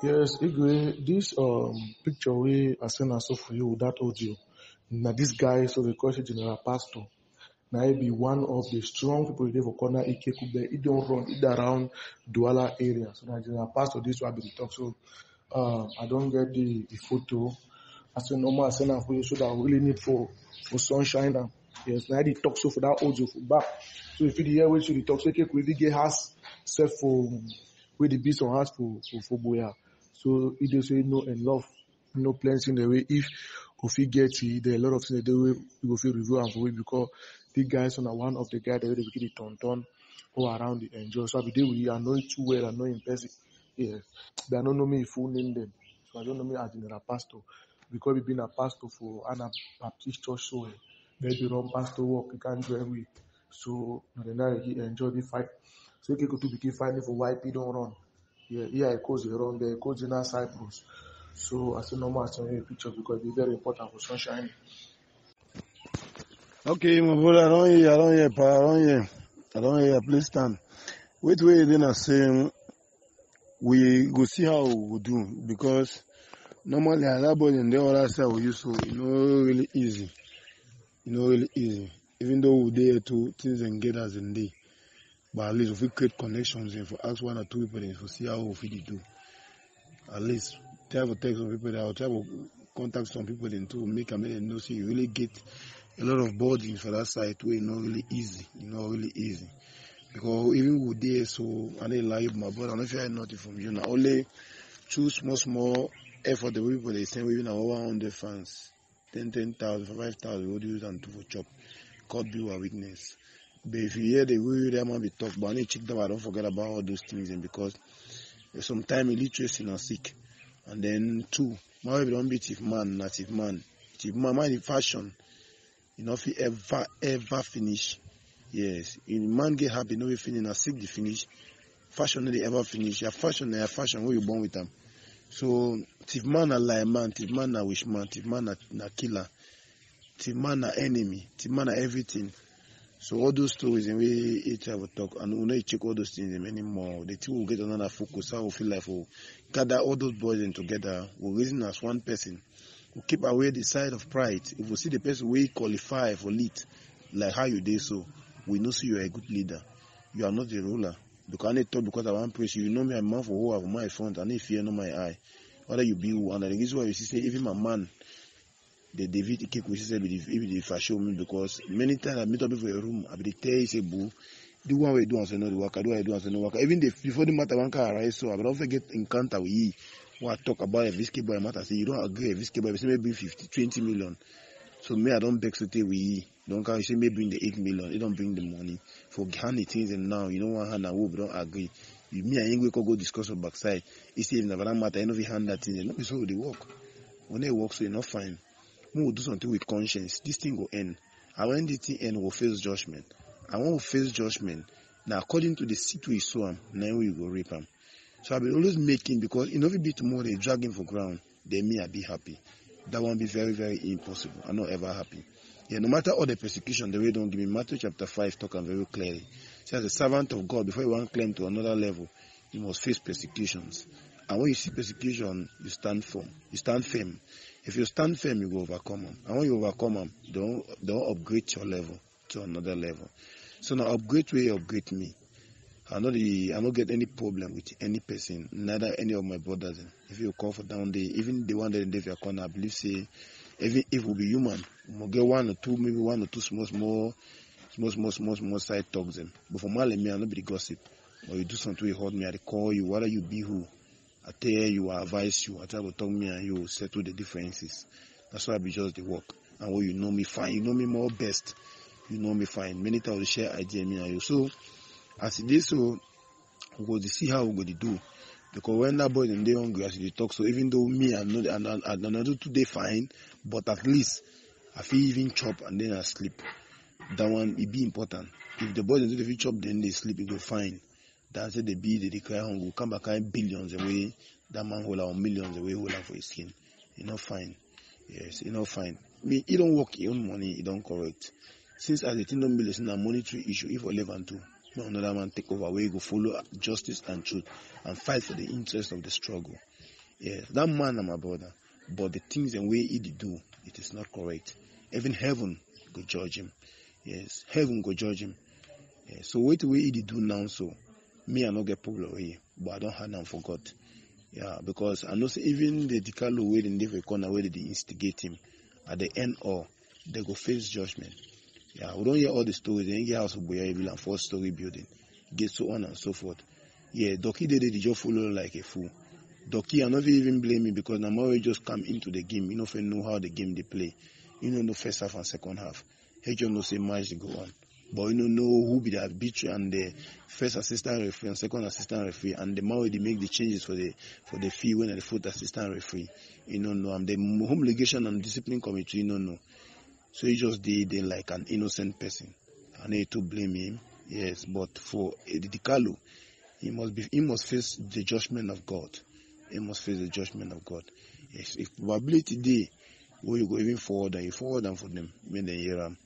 Yes, Igwe, this picture we are sending so for you without audio. Now this guy so they call him General Pastor. Now he be one of the strong people they for corner Ikeku. He don't run it around Douala area. So now General Pastor this will be the talk. So I don't get the photo. As a normal I send for you so that I really need for Sunshine. And yes, now they talk so for that audio for back. So if you hear what you talk so Ikeku really get has set for with the beast on us for Boya. So it is no enough, no plans in the way. If he gets it, there are a lot of things that we will feel review and for it because the guys on one of the guys that they get the ton all around the enjoy. So every day we are knowing too well and knowing in person. Yes, they are not know me full name them. So I don't know me as a pastor because we've been a pastor for an Baptist church. So they run pastor work. We can't do every. So now he enjoy the fight. So he could be fighting for why he don't run. Yeah, here I cause the run there, cause in Cyprus. So I said normal I send you a picture because it's very important for Sunshine. Okay, my brother, I don't hear, please stand. Wait, then I say we go see how we do because normally I lab and the other side we use so it's not really easy. Even though we there to things and get us in day. But at least if we create connections and for ask one or two people and for see how we do. At least try to take some people out, try to contact some people and to make a minute know so you really get a lot of boarding for that site where it's not really easy. Because even with there so I didn't lie my brother, I don't know if I had nothing from you now. Only choose small effort the people they send within our 100 fans. 10,000, 5,000, what do you use and do for chop? God be our witness. But if you hear the way that might be tough, but I need to check them. I don't forget about all those things, and because sometimes illiteracy is sick, and then two, my wife don't be chief man, man in fashion, you know, if he ever finish, yes, in man get happy, no, if finish, na sick, they finish, fashion, they ever finish, your fashion, where you born with them. So, chief man a lie man, chief man a wish man, chief man a killer, chief man a enemy, chief man a everything. So all those stories and we each have a talk and we don't check all those things anymore. The two will get another focus, how we feel like we'll gather all those boys in together, we'll reason as one person. We'll keep away the side of pride. If we see the person we qualify for lead, like how you do so, we know so you are a good leader. You are not the ruler. Because I need to talk because I want praise you. You know me a man for who I have my front, I need fear not my eye. Whether you be who and the reason why you see say even my man the David Ikeku said, "If they fashion me, because many times I meet up before a room, I be tell you say, 'Boo, the one way do answer no work, the way do answer no work.' Even before the matter one can arise, so I don't forget encounter with you. What talk about a whiskey boy matter? Say you don't agree with whiskey boy. Say maybe 50, 20 million. So me I don't beg to tell with you. Don't come. You say maybe bring the 8 million. You don't bring the money for hand the things and now you know one hand I will don't agree. You me and Igwe go discuss on backside. He say if never matter, I know we hand that thing. No be so they work. When they work, so you not fine. We will do something with conscience. This thing will end. And when this thing end, we'll face judgment. And when we face judgment, now according to the seed we sow, now we will reap them. So I've been always making because in every bit more they drag him for ground, then me I'll be happy. That won't be very, very impossible. I'm not ever happy. Yeah, no matter all the persecution, the way don't give me. Matthew chapter 5 talking very clearly. So as a servant of God, before you want to climb to another level, you must face persecutions. And when you see persecution, you stand firm. You stand firm. If you stand firm, you will overcome them. And when you overcome them, don't upgrade your level to another level. So now upgrade where you upgrade me. I don't get any problem with any person, neither any of my brothers. If you call for down day, even the one that they are calling, I believe say, even if we be human, we'll get one or two small side talks them. But for me, I'll not be the gossip. Or you do something, you hold me, I call you, whether you be who. I tell you, I advise you, I try to talk me and you settle the differences. That's why I be just the work. And when you know me fine, you know me more best. You know me fine. Many times we share ideas me and you. So as it is so we go to see how we go to do. Because when that boy and they hungry as they talk, so even though me and I do today fine, but at least I feel even chop and then I sleep. That one it be important. If the boys do the chop then they sleep, it go fine. That's it, they declare hunger. We come back and billions away. That man hold out millions away, hold out for his skin. You know, fine. Yes, you know, fine. Me, he don't work your own money, he don't correct. Since as the thing don't be listening, a monetary issue, if we live and do, no another man take over where you go follow justice and truth and fight for the interest of the struggle. Yes, that man and my brother. But the things and way he did do, it is not correct. Even heaven could judge him. Yes, heaven could judge him. Yes. So wait the way he did do now, so me I not get problem away, but I don't have them for God. Yeah, because I know even the Dikalo way in the corner where they instigate him, at the end or they go face judgment. Yeah, we don't hear all the stories, they hear house of Boyaville and 4-story building, get so on and so forth. Yeah, Doki did it just follow like a fool. Doki, I'm not even blaming because Namori just come into the game. You know, if you know how the game they play. You know, no first half and second half. He just know say match they go on. But you don't know who be the arbitrary and the first assistant referee and second assistant referee and the man they make the changes for the fee when the fourth assistant referee. You don't know. And the home legation and discipline committee, you don't know. So he just did like an innocent person. And they to blame him. Yes, but for Edikalo, he must face the judgment of God. He must face the judgment of God. Yes, if probability day where you go even forward and you forward and for them when they hear him.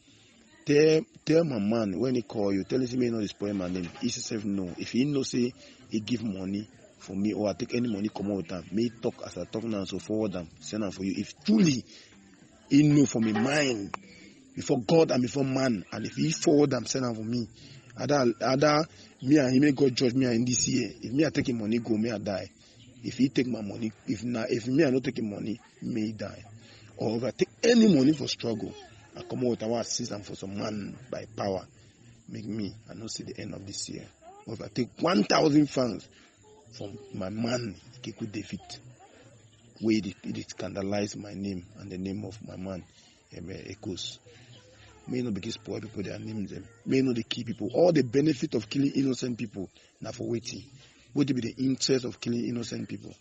Tell my man when he call you, tell him he may not spoil my name. He says no. If he no say he give money for me or I take any money come out with him, may talk as I talk now so forward them, send them for you. If truly he know for me mind before God and before man, and if he forward them, send them for me. Other me and him may God judge me in this year. If me I take him money go, me I die. If he take my money, if me I not take money, may he die. Or if I take any money for struggle, I come out our system for some man by power, make me I not see the end of this year. Or if I take 1,000 pounds from my man Ikeku David, where it scandalize my name and the name of my man Ekos. May not be poor people their names them. May not the kill people. All the benefit of killing innocent people now for waiting. What will be the interest of killing innocent people?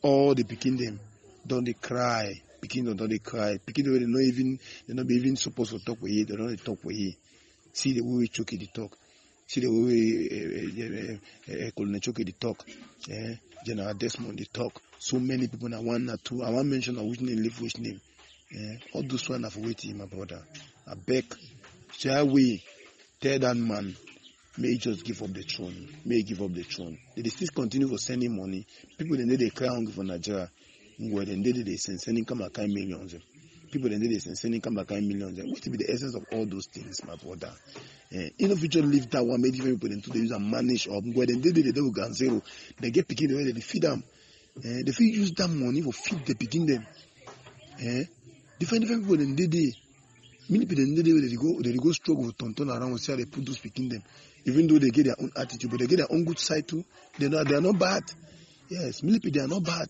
All the picking them, don't they cry? Picking them, don't they cry? Picking them, they're not even supposed to talk with you. They don't talk with you. See the way we choke the talk. See the way Colonel Choke the talk. General Desmond the talk. So many people now one or two. I want to mention which name, leave which name. All those one have waiting, my brother. I beg, shall we tell that man? May he just give up the throne. May he give up the throne. They still continue for sending money. People then they cry hungry for Nigeria. Well, then they send sending come back millions. People then they send sending come back millions. What will be the essence of all those things, my brother? In the future, leave that one. Many different people then to the use and manage up. Well, then they do gun zero. They get picking the way they feed them. They feed use that money for feed the picking them. Different people then they. Many people then they go struggle with tonton around and see how they put those picking them. Even though they get their own attitude, but they get their own good side too. They are not bad. Yes, many people they are not bad.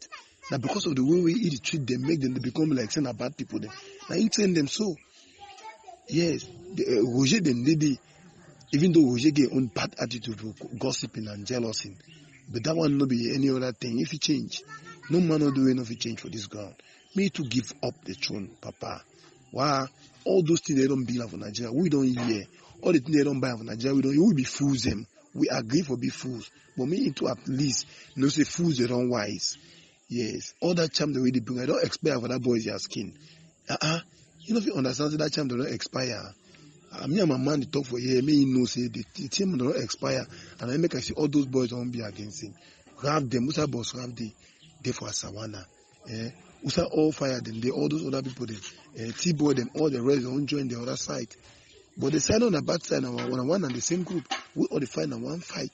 Now because of the way we eat the treat them, make them they become like saying bad people. Then now you train them so. Yes, Roger them they even though Roger get own bad attitude, gossiping and jealousy, but that one not be any other thing. If you change, no man will do enough to change for this ground. Me to give up the throne, Papa. Why? All those things they don't build for Nigeria. We don't hear. All the things they don't buy for Nigeria, we be fools them. We agree for be fools. But me into at least, no say fools they don't wise. Yes. All that charm the way they bring, I don't expire for that boy's your skin. You know if you understand that charm they don't expire. Me and my man they talk for here, me you know say the team don't expire. And I make I see all those boys don't be against him. Grab them, Musa boss grab them. They for a sawana. Usa all fire them, they all those other people they T-boy them, all the rest they won't join the other side. But the side on the bad side and one and the same group, we all define and one fight.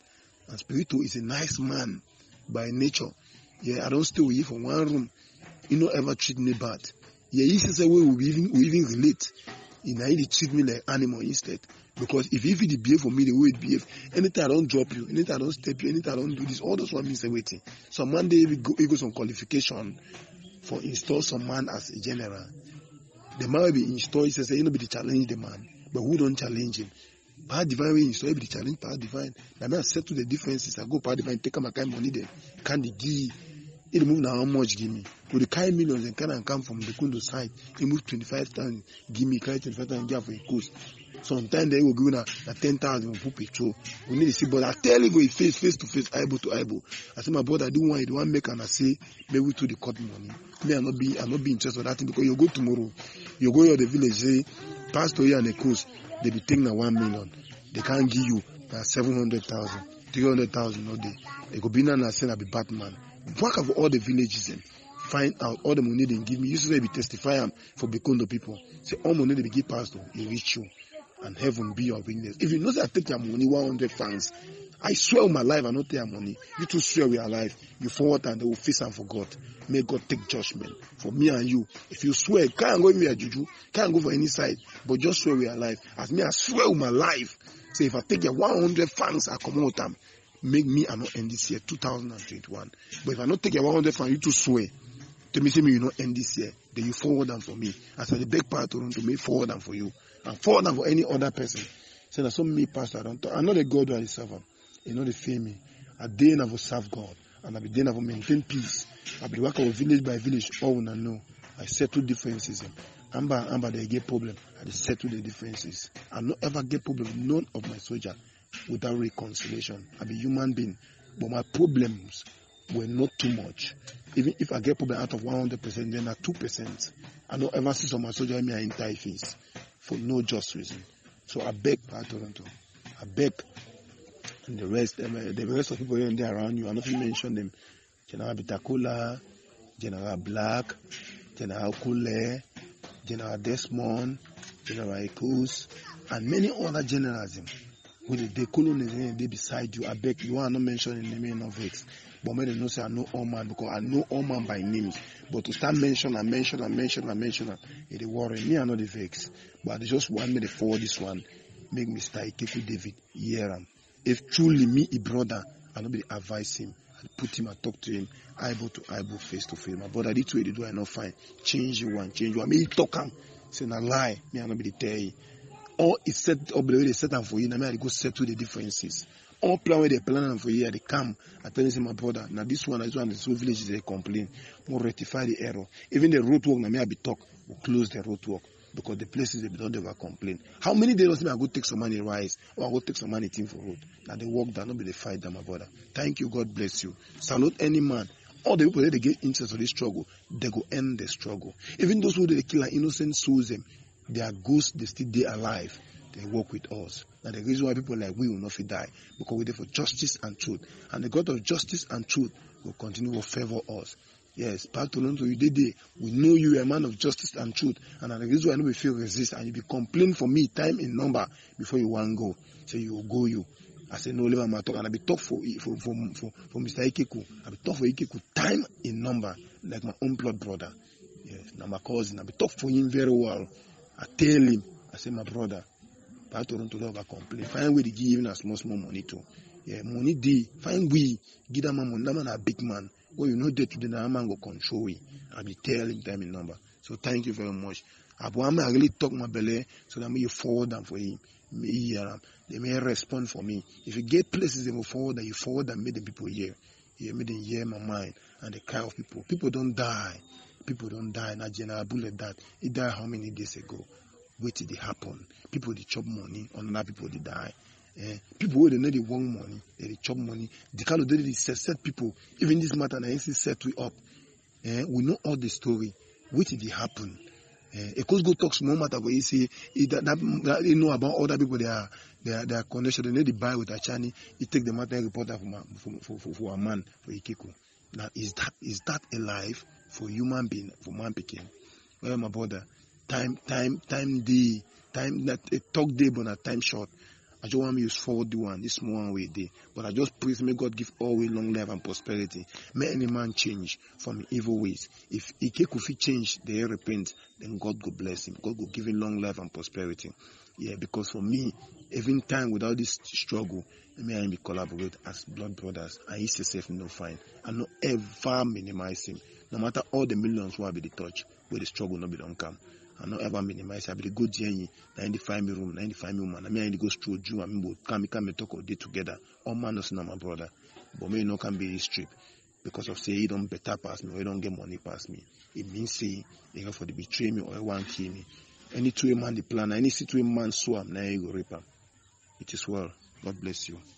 And Spirito is a nice man by nature. Yeah, I don't stay with you for one room. You don't ever treat me bad. Yeah, he says a way we even relate. You know, he treat me like animal instead. Because if he behave for me the way he behave, anything I don't drop you, anything I don't step you, anything I don't do this, all those one means a waiting. So one day he goes on qualification for install some man as a general. The man will be installed, he says, you know, be the challenge the man. But who don't challenge him? Power divine way install every challenge, power divine. Now I settle the differences. I go power divine, take my kind of money there. Can they give? It move now how much give me? With the kind millions and can and come from the Kundo side, he move 25,000, give me 25,000 for a course. Sometimes they will give now 10,000 for petrol. We need to see, but I tell you go face to face, eyeball to eyeball. I say my brother, I do want it one make and I say maybe to the court money. Me I not be interested in that thing because you go tomorrow, you go to the village say. Pastor here and the coast, they be taking 1 million. They can't give you 700,000, 300,000 all day. They go be now and say I be Batman. work out all the villages and find out all the money they give me. Usually we testify for Bikondo people. Say all money they give pastor, it reach you. And heaven be your witness. If you know that I take your money, 100 pounds, I swear on my life I not take your money. You two swear we are alive. You forward and they will face and for God. May God take judgment for me and you. If you swear, can't go anywhere juju, can't go for any side, but just swear we are alive. As me, I swear on my life. Say if I take your 100 pounds, I come out and make me and not end this year, 2021. But if I not take your 100 pounds, you two swear. To me, say me you not end this year. Then you forward and for me. As I the big part to me forward and for you. And for them, for any other person. So that's some me, pastor. I know the God who I serve. You know the fame. I day I will serve God. And I be day I will maintain peace. I be working village by village. All I know. I settle differences. Amba, they get problem. I settle the differences. I not ever get problem with none of my soldier without reconciliation. I be human being. But my problems were not too much. Even if I get problem out of 100%, then at 2%. I not ever see some my soldier me in tie face. For no just reason. So I beg, Toronto. I beg, and the rest of people here and there around you. I'm not going to mention them. General Bitakula, General Black, General Kule, General Desmond, General Ikus, and many other generals. With the colonization they beside you, I beg you are not mentioning the name of it. But may they not say I know all man because I know all man by names. But to start mention, it worry me. I know the vex, but they just want me to forward this one. Make Mr. Ikeku David hear him. If truly me a brother, I nobody advise him. I put him and talk to him, eyeball to eyeball, face to face. My brother, this way they do I not find. Change you one. Me talk him. Say na lie. Me I nobody tell you. All is set up the way they set them for you. Now I go settle the differences. All plan where they plan for you, they come. I tell you, my brother, now this one, the so village they complain. We'll rectify the error. Even the roadwork, now me I be talk, we close the roadwork because the places they don't ever complain. How many days I go take some money rise or I go take some money thing for road? Now they walk down, nobody fight them, my brother. Thank you, God bless you. Salute any man. All the people that they get interest in this struggle, they go end the struggle. Even those who they kill are innocent souls, they are ghosts. They still they alive. They work with us. And the reason why people like we will not die, because we're there for justice and truth. And the God of justice and truth will continue to favor us. Yes, Patronto, you did it. We know you are a man of justice and truth. And the reason why we feel resist, and you be complain for me time in number before you want go. So you will go you. I say no, leave my talk. And I be talk for Mr. Ikeku. I be talk for Ikeku time in number, like my own blood brother. Yes, now my cousin. I be talk for him very well. I tell him. I say my brother. Toronto never complain. Find way to give even a small money too. Yeah, money day. Find way. Give that man money. That man a big man. Well, you know that today that man go control it. I be telling time in number. So thank you very much. Abuama I really talk my belly so that me you forward them for him. Me hear they may respond for me. If you get places they will forward that you forward and make the people hear. Yeah, make them hear my mind and the kind of people. People don't die. People don't die. Not General Bullet that. He died how many days ago? Wait till they happen. People they chop money, other people they die. People who they know they want money, they chop money. They kind of they set people. Even this matter, they set we up. We know all the story. Wait till they happen. Because go talk small matter, but you see that they know about other people. They are connection. They know they buy with Achani. He take the matter and report that for a man for Ikeku. Now is that alive for human being for man picking? Well, my brother. Time that a talk day, but not time short. I just want me to use forward the one, this one way day. But I just praise, may God give always long life and prosperity. May any man change from evil ways. If Ikeku fit change, they repent, then God will bless him. God will give him long life and prosperity. Yeah, because for me, even time without this struggle, me and him collaborate as blood brothers. I used to say no fine. I no ever minimize him. No matter all the millions who I be the touch, where the struggle no be don't come. I don't ever minimize. I be the good journey. I in the family room. I in the family woman. I mean, I go through you. I mean, both come talk all day together. All man is not my brother, but me no can be this trip because of say he don't better pass me or he don't get money pass me. It means say they go for the betray me or he want kill me. Any two man the plan. Any situation man swam. Now he go rape him. It is well. God bless you.